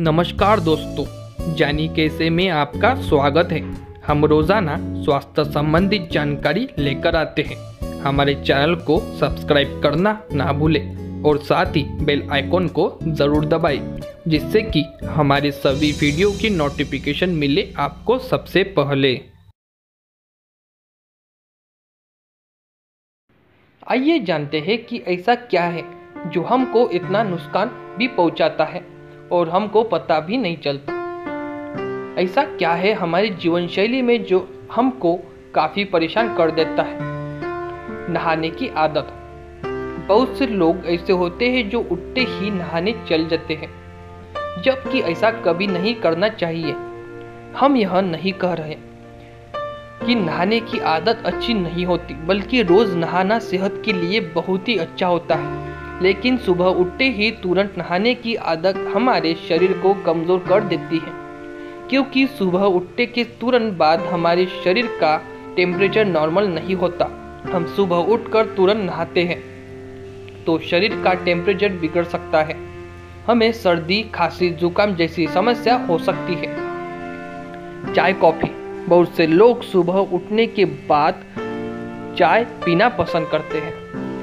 नमस्कार दोस्तों, जानिए कैसे में आपका स्वागत है। हम रोज़ाना स्वास्थ्य संबंधित जानकारी लेकर आते हैं। हमारे चैनल को सब्सक्राइब करना ना भूलें और साथ ही बेल आइकॉन को ज़रूर दबाएं, जिससे कि हमारे सभी वीडियो की नोटिफिकेशन मिले आपको सबसे पहले। आइए जानते हैं कि ऐसा क्या है जो हमको इतना नुकसान भी पहुंचाता है और हमको पता भी नहीं चलता। ऐसा क्या है हमारी जीवन शैली में जो हमको काफ़ी परेशान कर देता है। नहाने की आदत। बहुत से लोग ऐसे होते हैं जो उठते ही नहाने चल जाते हैं, जबकि ऐसा कभी नहीं करना चाहिए। हम यह नहीं कह रहे कि नहाने की आदत अच्छी नहीं होती, बल्कि रोज़ नहाना सेहत के लिए बहुत ही अच्छा होता है। लेकिन सुबह उठते ही तुरंत नहाने की आदत हमारे शरीर को कमज़ोर कर देती है, क्योंकि सुबह उठने के तुरंत बाद हमारे शरीर का टेम्परेचर नॉर्मल नहीं होता। हम सुबह उठकर तुरंत नहाते हैं तो शरीर का टेम्परेचर बिगड़ सकता है। हमें सर्दी, खांसी, जुकाम जैसी समस्या हो सकती है। चाय, कॉफ़ी। बहुत से लोग सुबह उठने के बाद चाय पीना पसंद करते हैं,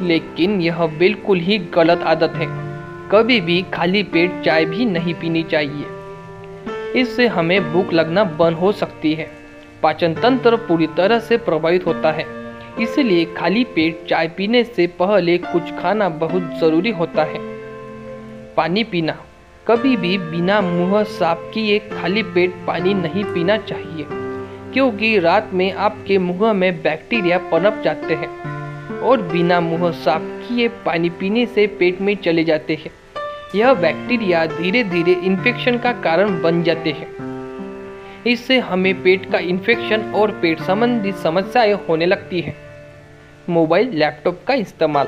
लेकिन यह बिल्कुल ही गलत आदत है। कभी भी खाली पेट चाय भी नहीं पीनी चाहिए। इससे हमें भूख लगना बंद हो सकती है। पाचन तंत्र पूरी तरह से प्रभावित होता है, इसलिए खाली पेट चाय पीने से पहले कुछ खाना बहुत ज़रूरी होता है। पानी पीना। कभी भी बिना मुंह साफ किए खाली पेट पानी नहीं पीना चाहिए, क्योंकि रात में आपके मुँह में बैक्टीरिया पनप जाते हैं और बिना मुंह साफ किए पानी पीने से पेट में चले जाते हैं। यह बैक्टीरिया धीरे धीरे इन्फेक्शन का कारण बन जाते हैं। इससे हमें पेट का इन्फेक्शन और पेट संबंधी समस्याएं होने लगती हैं। मोबाइल, लैपटॉप का इस्तेमाल।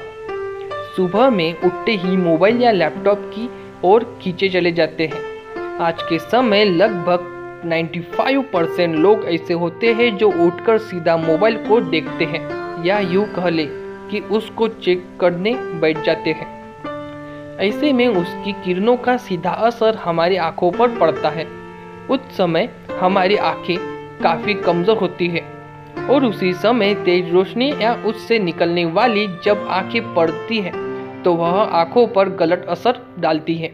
सुबह में उठते ही मोबाइल या लैपटॉप की ओर खींचे चले जाते हैं। आज के समय लगभग 95% लोग ऐसे होते हैं जो उठकर सीधा मोबाइल को देखते हैं, या यूँ कह ले कि उसको चेक करने बैठ जाते हैं। ऐसे में उसकी किरणों का सीधा असर हमारी आंखों पर पड़ता है। उस समय हमारी आंखें काफ़ी कमज़ोर होती है और उसी समय तेज रोशनी या उससे निकलने वाली जब आंखें पड़ती हैं तो वह आंखों पर गलत असर डालती है,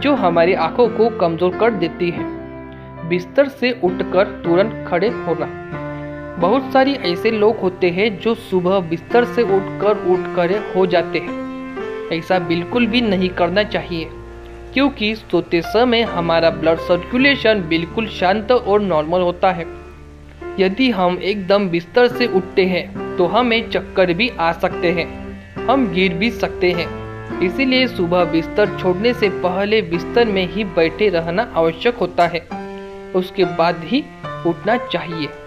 जो हमारी आंखों को कमज़ोर कर देती है। बिस्तर से उठकर तुरंत खड़े होना। बहुत सारी ऐसे लोग होते हैं जो सुबह बिस्तर से उठ कर हो जाते हैं। ऐसा बिल्कुल भी नहीं करना चाहिए, क्योंकि सोते समय हमारा ब्लड सर्कुलेशन बिल्कुल शांत और नॉर्मल होता है। यदि हम एकदम बिस्तर से उठते हैं तो हमें चक्कर भी आ सकते हैं, हम गिर भी सकते हैं। इसीलिए सुबह बिस्तर छोड़ने से पहले बिस्तर में ही बैठे रहना आवश्यक होता है, उसके बाद ही उठना चाहिए।